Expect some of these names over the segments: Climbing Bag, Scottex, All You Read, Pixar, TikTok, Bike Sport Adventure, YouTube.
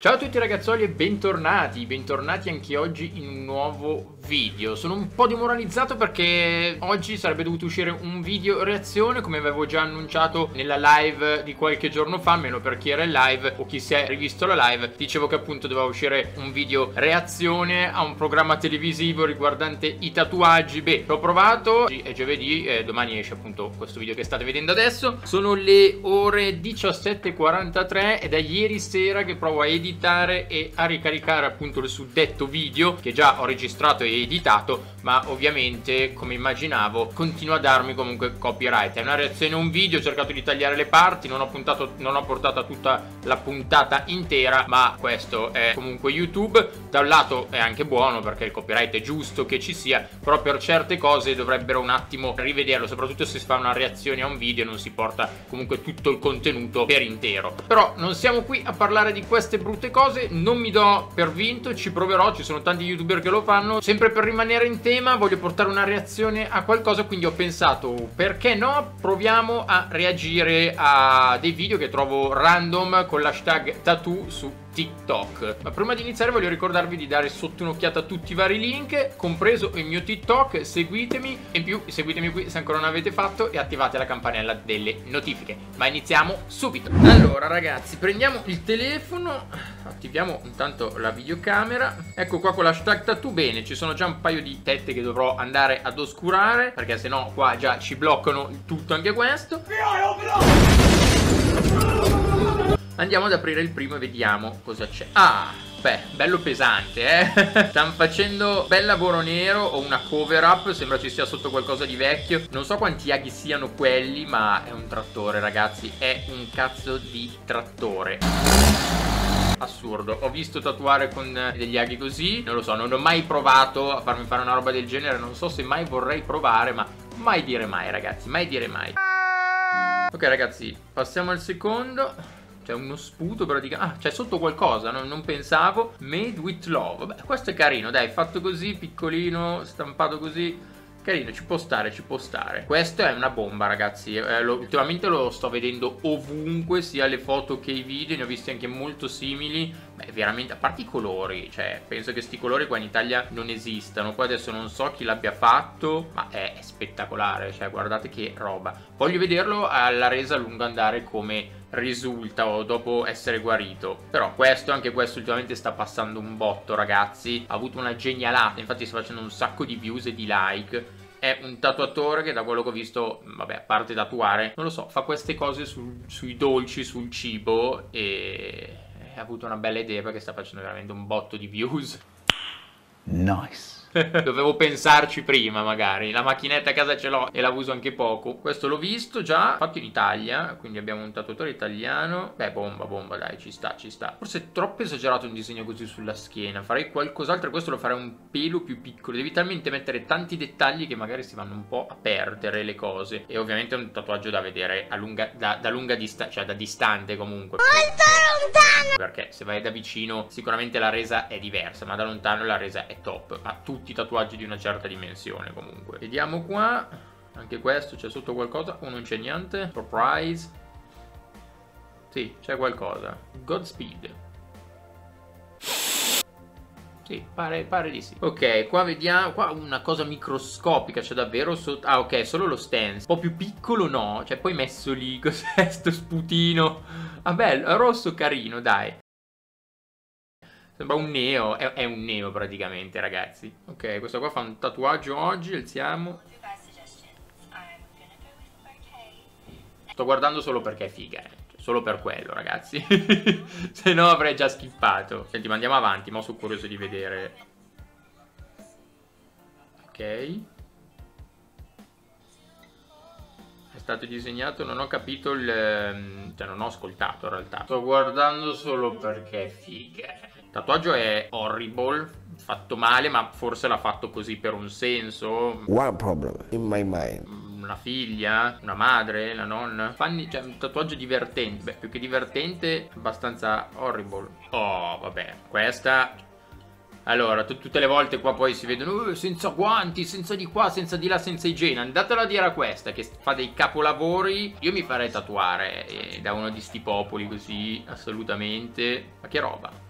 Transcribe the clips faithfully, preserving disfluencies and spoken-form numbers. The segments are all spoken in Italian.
Ciao a tutti ragazzoli e bentornati, bentornati anche oggi in un nuovo video. Sono un po' demoralizzato perché oggi sarebbe dovuto uscire un video reazione, come avevo già annunciato nella live di qualche giorno fa, almeno per chi era in live o chi si è rivisto la live. Dicevo che appunto doveva uscire un video reazione a un programma televisivo riguardante i tatuaggi. Beh, l'ho provato, oggi è giovedì e domani esce appunto questo video che state vedendo adesso. Sono le ore diciassette e quarantatré ed è ieri sera che provo a editare e a ricaricare appunto il suddetto video che già ho registrato e editato, ma ovviamente come immaginavo continua a darmi comunque copyright. È una reazione a un video, ho cercato di tagliare le parti, non ho puntato, non ho portato tutta la puntata intera, ma questo è comunque YouTube. Da un lato è anche buono perché il copyright è giusto che ci sia, però per certe cose dovrebbero un attimo rivederlo, soprattutto se si fa una reazione a un video e non si porta comunque tutto il contenuto per intero. Però non siamo qui a parlare di queste brutte cose, non mi do per vinto, ci proverò, ci sono tanti youtuber che lo fanno. Sempre per rimanere in tema voglio portare una reazione a qualcosa, quindi ho pensato perché no, proviamo a reagire a dei video che trovo random con l'hashtag tattoo su TikTok. Ma prima di iniziare voglio ricordarvi di dare sotto un'occhiata a tutti i vari link, compreso il mio TikTok, seguitemi e in più seguitemi qui se ancora non avete fatto e attivate la campanella delle notifiche. Ma iniziamo subito. Allora ragazzi, prendiamo il telefono, attiviamo intanto la videocamera. Ecco qua con l'hashtag tattoo. Bene, ci sono già un paio di tette che dovrò andare ad oscurare perché sennò qua già ci bloccano tutto anche questo. Andiamo ad aprire il primo e vediamo cosa c'è. Ah! Beh, bello pesante, eh. Stanno facendo bel lavoro nero o una cover up, sembra ci sia sotto qualcosa di vecchio. Non so quanti aghi siano quelli, ma è un trattore ragazzi, è un cazzo di trattore. Assurdo, ho visto tatuare con degli aghi così, non lo so, non ho mai provato a farmi fare una roba del genere, non so se mai vorrei provare, ma mai dire mai ragazzi, mai dire mai. Ok ragazzi, passiamo al secondo. C'è uno sputo praticamente. Ah, c'è sotto qualcosa, no? Non pensavo. Made with love. Vabbè, questo è carino, dai, fatto così, piccolino, stampato così. Carino, ci può stare, ci può stare. Questo è una bomba ragazzi, eh, lo, ultimamente lo sto vedendo ovunque, sia le foto che i video, ne ho visti anche molto simili. Beh, veramente, a parte i colori, cioè penso che sti colori qua in Italia non esistano. Poi adesso non so chi l'abbia fatto, ma è, è spettacolare, cioè guardate che roba. Voglio vederlo alla resa a lungo andare come risulta o dopo essere guarito. Però questo, anche questo ultimamente sta passando un botto ragazzi, ha avuto una genialata, infatti sta facendo un sacco di views e di like. È un tatuatore che da quello che ho visto, vabbè, a parte tatuare, non lo so, fa queste cose sul, sui dolci, sul cibo e ha avuto una bella idea perché sta facendo veramente un botto di views. Nice. Dovevo pensarci prima magari. La macchinetta a casa ce l'ho e la uso anche poco. Questo l'ho visto già, fatto in Italia, quindi abbiamo un tatuatore italiano. Beh, bomba, bomba, dai, ci sta, ci sta. Forse è troppo esagerato un disegno così sulla schiena. Farei qualcos'altro e questo lo farei un pelo più piccolo. Devi talmente mettere tanti dettagli che magari si vanno un po' a perdere le cose. E ovviamente è un tatuaggio da vedere a lunga, da, da lunga distanza, cioè da distante comunque. Molto lontano! Perché se vai da vicino sicuramente la resa è diversa, ma da lontano la resa è top. Ma tu tutti i tatuaggi di una certa dimensione comunque. Vediamo qua, anche questo c'è sotto qualcosa o oh, non c'è niente. Surprise. Sì, c'è qualcosa. Godspeed. Sì, pare, pare di sì. Ok, qua vediamo, qua una cosa microscopica, c'è davvero sotto. Ah ok, solo lo stencil. Un po' più piccolo no, cioè poi messo lì, cos'è sto sputino? Ah bello, rosso carino dai. Sembra un neo, è, è un neo praticamente ragazzi. Ok, questo qua fa un tatuaggio oggi, alziamo. Sto guardando solo perché è figa, eh. Cioè, solo per quello ragazzi. Se no avrei già schiffato. Senti, ma andiamo avanti, ma sono curioso di vedere. Ok. È stato disegnato, non ho capito il... cioè non ho ascoltato in realtà. Sto guardando solo perché è figa. Il tatuaggio è horrible, fatto male, ma forse l'ha fatto così per un senso. One problem in my mind. Una figlia, una madre, la nonna. Fanny, cioè un tatuaggio divertente. Beh, più che divertente, abbastanza horrible. Oh, vabbè, questa... Allora, tutte le volte qua poi si vedono uh, senza guanti, senza di qua, senza di là, senza igiene. Andatela a dire a questa che fa dei capolavori. Io mi farei tatuare eh, da uno di sti popoli così, assolutamente. Ma che roba.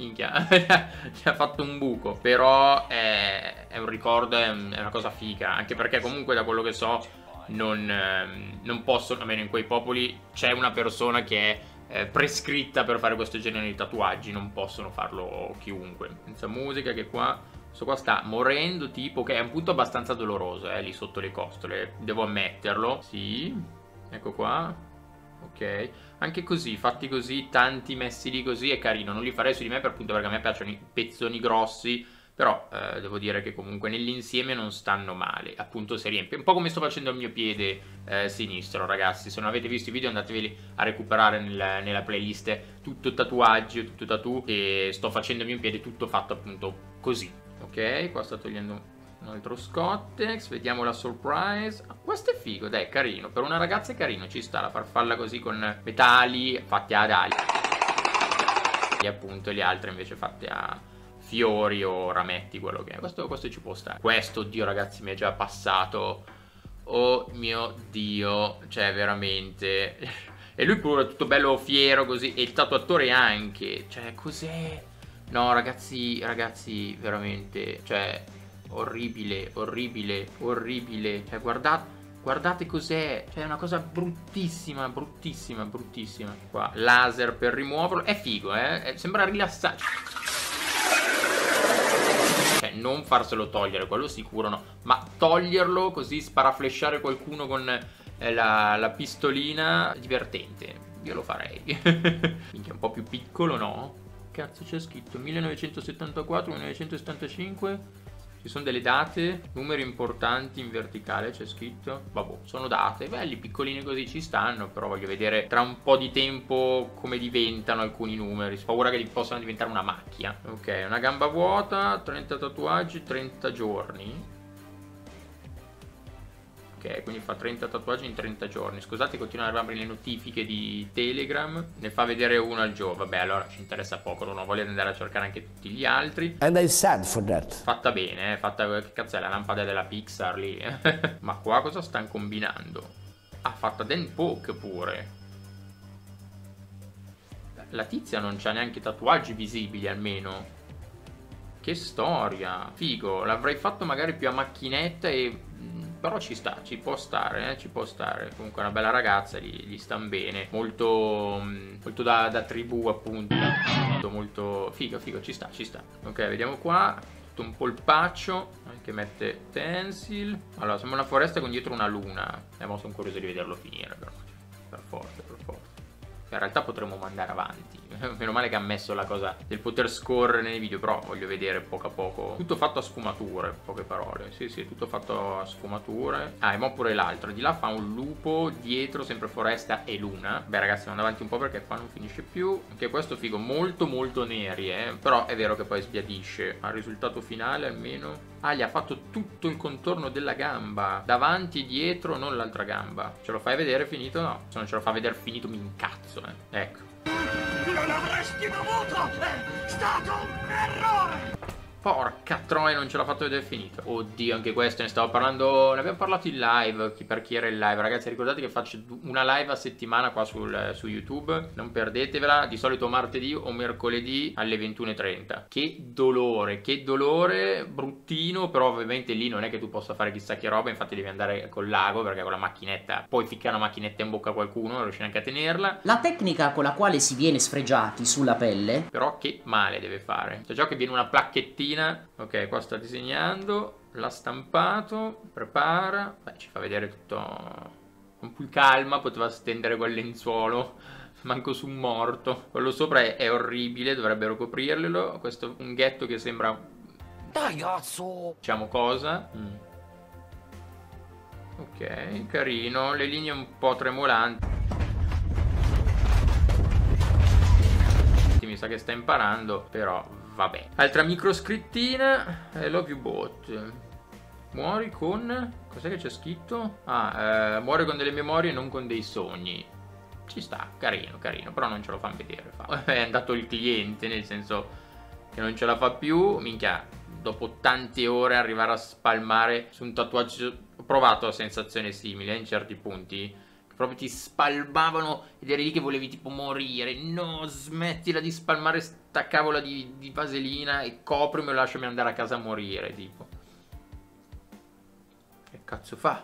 minchia, ci ha fatto un buco. Però è, è un ricordo, è, è una cosa figa. Anche perché comunque da quello che so non, non possono, almeno in quei popoli c'è una persona che è eh, prescritta per fare questo genere di tatuaggi. Non possono farlo chiunque. Senza musica che qua... questo qua sta morendo, tipo, che è un punto abbastanza doloroso, eh, lì sotto le costole, devo ammetterlo. Sì, ecco qua, ok. Anche così, fatti così, tanti messi lì così, è carino. Non li farei su di me per appunto perché a me piacciono i pezzoni grossi, però eh, devo dire che comunque nell'insieme non stanno male. Appunto si riempie, un po' come sto facendo al mio piede eh, sinistro, ragazzi. Se non avete visto i video andateveli a recuperare nella, nella playlist tutto tatuaggio, tutto tatu, che sto facendo al mio piede tutto fatto appunto così. Ok, qua sta togliendo un altro Scottex, vediamo la surprise. Ah, questo è figo, dai, carino. Per una ragazza è carino, ci sta la farfalla così con petali fatti ad ali. E appunto le altre invece fatte a fiori o rametti, quello che è. Questo, questo ci può stare. Questo, oddio ragazzi, mi è già passato. Oh mio Dio, cioè veramente. E lui pure tutto bello fiero così, e il tatuatore anche. Cioè cos'è? No ragazzi, ragazzi, veramente, cioè, orribile, orribile, orribile, cioè guardate, guardate cos'è, cioè è una cosa bruttissima, bruttissima, bruttissima. Qua, laser per rimuoverlo, è figo, eh, sembra rilassante. Cioè, non farselo togliere, quello sicuro no, ma toglierlo così, sparaflesciare qualcuno con eh, la, la pistolina, divertente, io lo farei. Minchia, un po' più piccolo, no? Cazzo c'è scritto millenovecentosettantaquattro millenovecentosettantacinque, ci sono delle date, numeri importanti in verticale c'è scritto, vabbè sono date, belli piccolini così ci stanno, però voglio vedere tra un po' di tempo come diventano alcuni numeri, ho paura che li possano diventare una macchia. Ok, una gamba vuota, trenta tatuaggi, trenta giorni. Ok, quindi fa trenta tatuaggi in trenta giorni. Scusate, continuano ad arrivare le notifiche di Telegram. Ne fa vedere uno al giorno. Vabbè, allora ci interessa poco. Non ho voglia di andare a cercare anche tutti gli altri. And I'm sad for that. Fatta bene, eh? Fatta. Che cazzo è la lampada della Pixar lì? Ma qua cosa stanno combinando? Ah, fatta Dan Poke pure. La tizia non c'ha neanche tatuaggi visibili almeno. Che storia. Figo, l'avrei fatto magari più a macchinetta e... però ci sta, ci può stare, eh? Ci può stare. Comunque è una bella ragazza, gli, gli stanno bene. Molto, molto da, da tribù appunto. Molto, molto figo, figo, ci sta, ci sta. Ok, vediamo qua, tutto un polpaccio. Anche mette Tensil. Allora, sembra una foresta con dietro una luna. Eh, ma sono curioso di vederlo finire però. Per forza, per forza. In realtà potremmo mandare avanti. Meno male che ha messo la cosa del poter scorrere nei video, però voglio vedere poco a poco. Tutto fatto a sfumature, poche parole. Sì, sì, tutto fatto a sfumature. Ah, e mo pure l'altro. Di là fa un lupo, dietro sempre foresta e luna. Beh ragazzi, andiamo avanti un po' perché qua non finisce più. Anche questo figo, molto molto neri, eh. Però è vero che poi sbiadisce. Al risultato finale almeno. Ah, gli ha fatto tutto il contorno della gamba. Davanti e dietro, non l'altra gamba. Ce lo fai vedere finito? No. Se non ce lo fa vedere finito mi incazzo. Ecco. Non avresti dovuto, è stato un errore. Porca troia, non ce l'ha fatto vedere finito. Oddio, anche questo ne stavo parlando. Ne abbiamo parlato in live, per chi era in live. Ragazzi, ricordate che faccio una live a settimana qua sul, su YouTube. Non perdetevela, di solito martedì o mercoledì alle ventuno e trenta. Che dolore, che dolore. Bruttino, però ovviamente lì non è che tu possa fare chissà che roba. Infatti devi andare col lago, perché con la macchinetta puoi ficcare una macchinetta in bocca a qualcuno, non riesci neanche a tenerla. La tecnica con la quale si viene sfregiati sulla pelle, però che male deve fare. C'è già che viene una placchettina. Ok, qua sta disegnando, l'ha stampato, prepara. Beh, ci fa vedere tutto con più calma, poteva stendere quel lenzuolo, manco su un morto. Quello sopra è, è orribile, dovrebbero coprirlo. Questo funghetto che sembra... dai, cazzo! Diciamo cosa. Mm. Ok, carino, le linee un po' tremolanti. Mi sa che sta imparando, però... vabbè. Altra microscrittina. I love you both. Muori con... cos'è che c'è scritto? Ah, eh, muori con delle memorie, non con dei sogni. Ci sta, carino, carino. Però non ce lo fanno vedere. Fa. È andato il cliente, nel senso che non ce la fa più. Minchia, dopo tante ore arrivare a spalmare su un tatuaggio... ho provato sensazione simile in certi punti. proprio ti spalmavano ed eri lì che volevi tipo morire. No, smettila di spalmare sta cavola di, di vaselina e coprimi o lasciami andare a casa a morire, tipo. Che cazzo fa?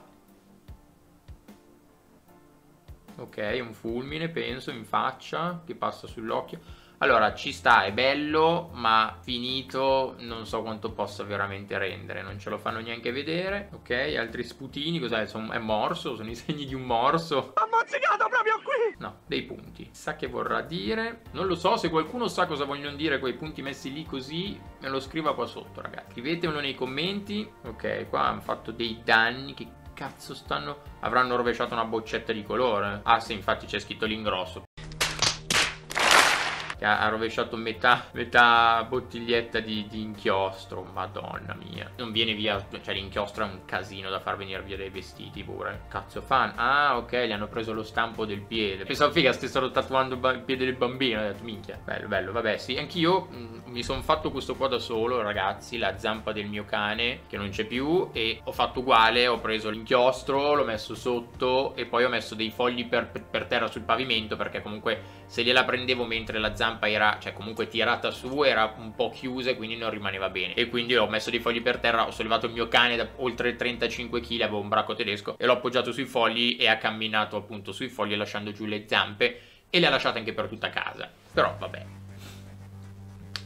Ok, un fulmine, penso, in faccia, che passa sull'occhio. Allora, ci sta, è bello, ma finito non so quanto possa veramente rendere. Non ce lo fanno neanche vedere. Ok, altri sputini, cos'è? È morso, sono i segni di un morso. Ha mozzicato proprio qui! No, dei punti. Sa che vorrà dire. Non lo so, se qualcuno sa cosa vogliono dire quei punti messi lì così, me lo scriva qua sotto, ragazzi. Scrivetemelo nei commenti. Ok, qua hanno fatto dei danni che... cazzo stanno... avranno rovesciato una boccetta di colore. Ah sì, infatti c'è scritto lì in grosso che ha rovesciato metà, metà bottiglietta di, di inchiostro. Madonna mia, non viene via, cioè l'inchiostro è un casino da far venire via dai vestiti pure. Cazzo fan. Ah ok, gli hanno preso lo stampo del piede. Pensavo figa stessero tatuando il piede del bambino. Ho detto minchia, bello bello. Vabbè sì, anch'io mi sono fatto questo qua da solo, ragazzi, la zampa del mio cane che non c'è più, e ho fatto uguale, ho preso l'inchiostro, l'ho messo sotto e poi ho messo dei fogli per, per terra sul pavimento, perché comunque se gliela prendevo mentre la zampa era, cioè comunque tirata su, era un po' chiusa e quindi non rimaneva bene, e quindi ho messo dei fogli per terra, ho sollevato il mio cane da oltre trentacinque chili, avevo un bracco tedesco, e l'ho appoggiato sui fogli e ha camminato appunto sui fogli lasciando giù le zampe, e le ha lasciate anche per tutta casa, però vabbè.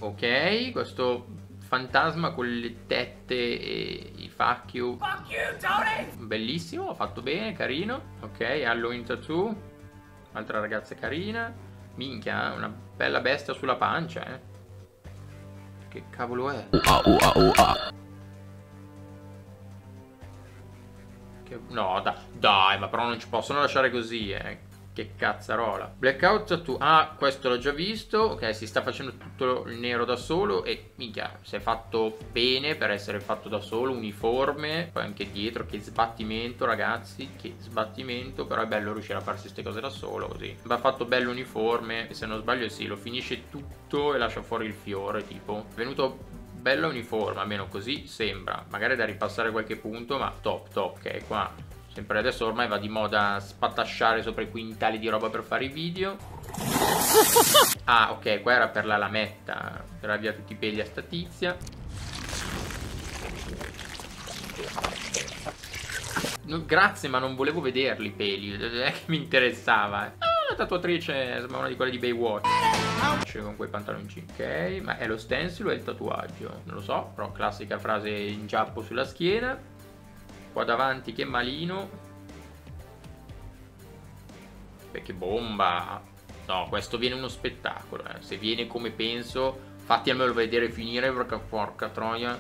Ok, questo fantasma con le tette e i fuck you, fuck you Tony! Bellissimo, fatto bene, carino. Ok, Halloween tattoo, altra ragazza carina. Minchia, una bella bestia sulla pancia, eh. Che cavolo è? Che... no, da... dai, ma però non ci possono lasciare così, eh. Che cazzarola. Blackout tattoo. Ah, questo l'ho già visto. Ok, si sta facendo tutto il nero da solo. E minchia, si è fatto bene per essere fatto da solo. Uniforme. Poi anche dietro. Che sbattimento, ragazzi. Che sbattimento. Però è bello riuscire a farsi queste cose da solo così. Va fatto bello uniforme. Se non sbaglio sì, lo finisce tutto e lascia fuori il fiore, tipo. È venuto bella uniforme, almeno così sembra. Magari da ripassare qualche punto, ma top top. Ok, qua sempre adesso ormai va di moda spatasciare sopra i quintali di roba per fare i video. Ah ok, qua era per la lametta, per via tutti i peli a sta tizia. No, grazie, ma non volevo vederli i peli, non è che mi interessava, eh. Ah, la tatuatrice, sembra una di quelle di Baywatch con quei pantaloncini. Ok, ma è lo stencil o è il tatuaggio? Non lo so, però classica frase in giappo sulla schiena. Qua davanti che malino. Beh, che bomba. No, questo viene uno spettacolo, eh. Se viene come penso, fatemelo vedere finire, porca, porca troia.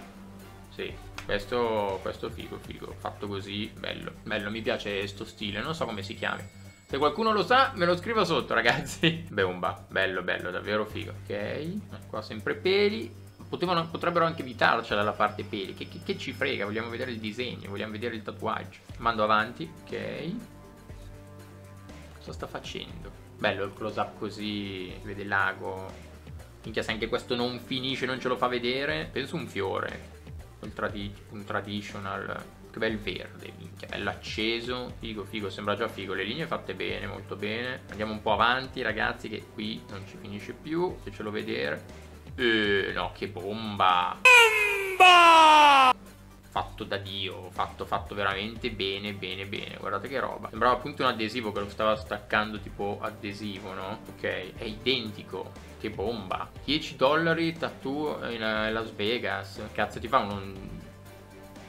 Sì, questo, questo figo, figo. Fatto così, bello. Bello, mi piace sto stile, non so come si chiami. Se qualcuno lo sa, me lo scriva sotto, ragazzi. Bomba, bello, bello, davvero figo. Ok, qua sempre peli. Potevano, potrebbero anche evitarcela la parte peli, che, che, che ci frega, vogliamo vedere il disegno, vogliamo vedere il tatuaggio. Mando avanti, ok. Cosa sta facendo? Bello il close up così, vede il lago. Minchia, se anche questo non finisce, non ce lo fa vedere. Penso un fiore, un, tradi un traditional, che bel verde, minchia, bello acceso. Figo, figo, sembra già figo, le linee fatte bene, molto bene. Andiamo un po' avanti ragazzi, che qui non ci finisce più, se ce lo vedere. Eh, no, che bomba. Bomba! Fatto da Dio, fatto, fatto veramente bene, bene, bene. Guardate che roba. Sembrava appunto un adesivo che lo stava staccando, tipo adesivo, no? Ok, è identico. Che bomba. dieci dollari tattoo in Las Vegas. Cazzo ti fa un...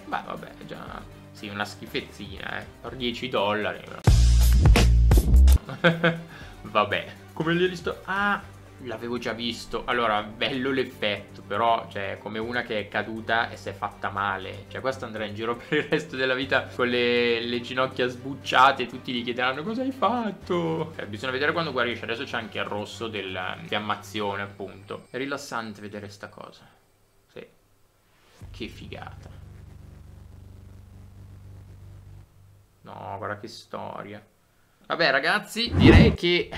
beh, vabbè, già... sì, una schifezzina, eh. Per dieci dollari. Vabbè. Come li ho visto? Ah... l'avevo già visto. Allora, bello l'effetto, però, cioè, come una che è caduta e si è fatta male. Cioè, questa andrà in giro per il resto della vita con le, le ginocchia sbucciate e tutti gli chiederanno cosa hai fatto. Eh, bisogna vedere quando guarisce. Adesso c'è anche il rosso dell'infiammazione, appunto. È rilassante vedere sta cosa. Sì. Che figata. No, guarda che storia. Vabbè, ragazzi, direi che...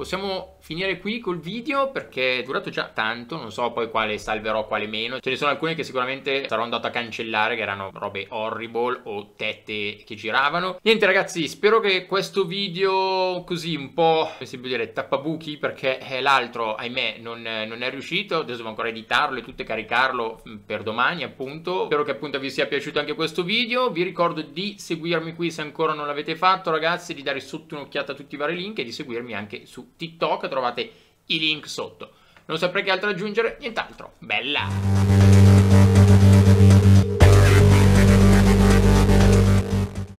possiamo finire qui col video perché è durato già tanto, non so poi quale salverò, quale meno. Ce ne sono alcune che sicuramente sarò andato a cancellare, che erano robe horrible o tette che giravano. Niente ragazzi, spero che questo video così un po', come si può dire, tappabuchi, perché l'altro ahimè non, non è riuscito. Adesso devo ancora editarlo e tutto e caricarlo per domani appunto. Spero che appunto vi sia piaciuto anche questo video. Vi ricordo di seguirmi qui se ancora non l'avete fatto ragazzi, di dare sotto un'occhiata a tutti i vari link e di seguirmi anche su TikTok, trovate i link sotto. Non saprei che altro aggiungere, nient'altro. Bella!